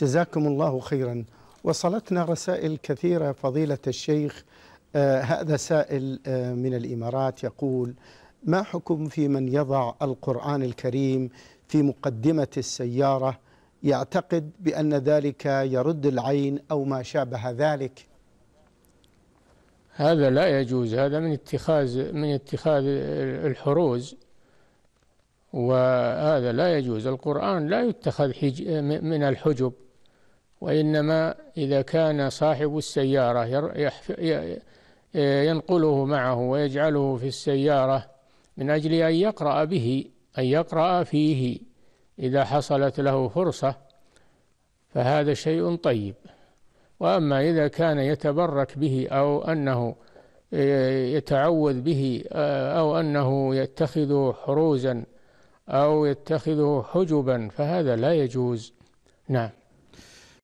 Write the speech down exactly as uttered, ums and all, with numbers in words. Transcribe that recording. جزاكم الله خيرا. وصلتنا رسائل كثيرة فضيلة الشيخ. آه هذا سائل آه من الإمارات يقول: ما حكم في من يضع القرآن الكريم في مقدمة السيارة يعتقد بأن ذلك يرد العين أو ما شابه ذلك؟ هذا لا يجوز، هذا من اتخاذ من اتخاذ الحروز، وهذا لا يجوز. القرآن لا يتخذ من الحجب، وإنما إذا كان صاحب السيارة ينقله معه ويجعله في السيارة من أجل أن يقرأ به، أن يقرأ فيه إذا حصلت له فرصة، فهذا شيء طيب. وأما إذا كان يتبرك به أو أنه يتعوذ به أو أنه يتخذه حروزا أو يتخذه حجبا فهذا لا يجوز. نعم.